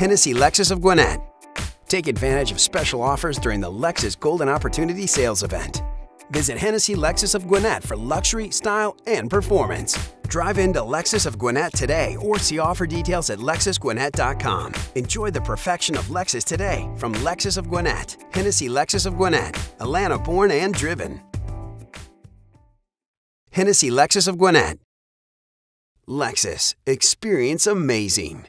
Hennessy Lexus of Gwinnett. Take advantage of special offers during the Lexus Golden Opportunity Sales Event. Visit Hennessy Lexus of Gwinnett for luxury, style, and performance. Drive into Lexus of Gwinnett today or see offer details at LexusGwinnett.com. Enjoy the perfection of Lexus today from Lexus of Gwinnett, Hennessy Lexus of Gwinnett, Atlanta born and driven. Hennessy Lexus of Gwinnett. Lexus, experience amazing.